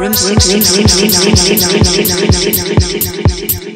Room 69.